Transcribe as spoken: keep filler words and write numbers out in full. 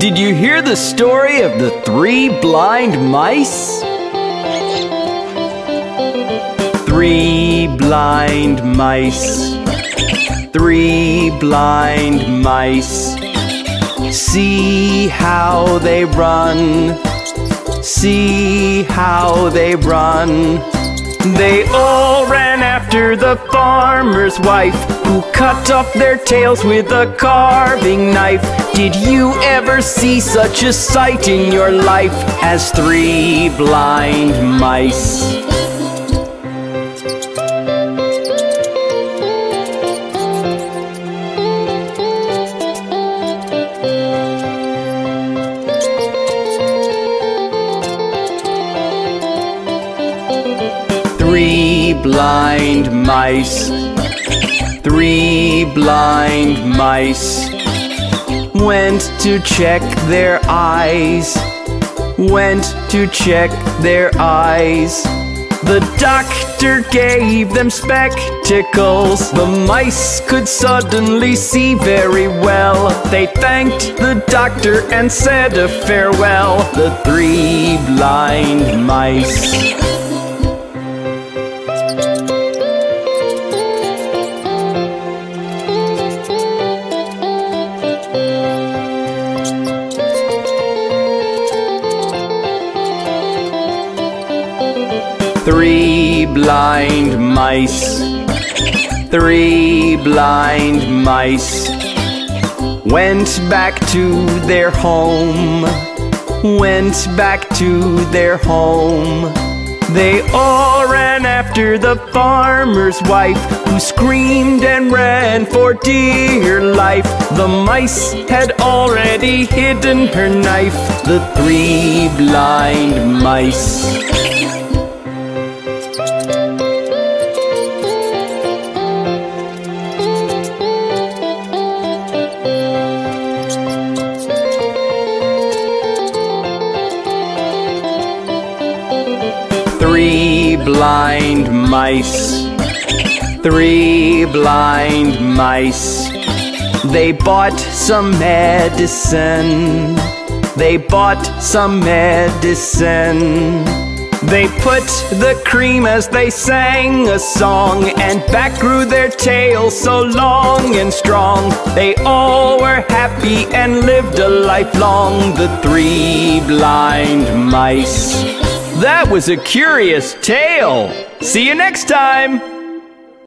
Did you hear the story of the three blind mice? Three blind mice, three blind mice. See how they run, see how they run. They all ran after the farmer's wife, who cut off their tails with a carving knife. Did you ever see such a sight in your life as three blind mice? Three blind mice, three blind mice. Went to check their eyes, went to check their eyes. The doctor gave them spectacles. The mice could suddenly see very well. They thanked the doctor and said a farewell. The three blind mice. Three blind mice, three blind mice. Went back to their home, went back to their home. They all ran after the farmer's wife, who screamed and ran for dear life. The mice had already hidden her knife. The three blind mice. Three blind mice, three blind mice. They bought some medicine, they bought some medicine. They put the cream as they sang a song, and back grew their tails so long and strong. They all were happy and lived a life long. The three blind mice. That was a curious tale. See you next time.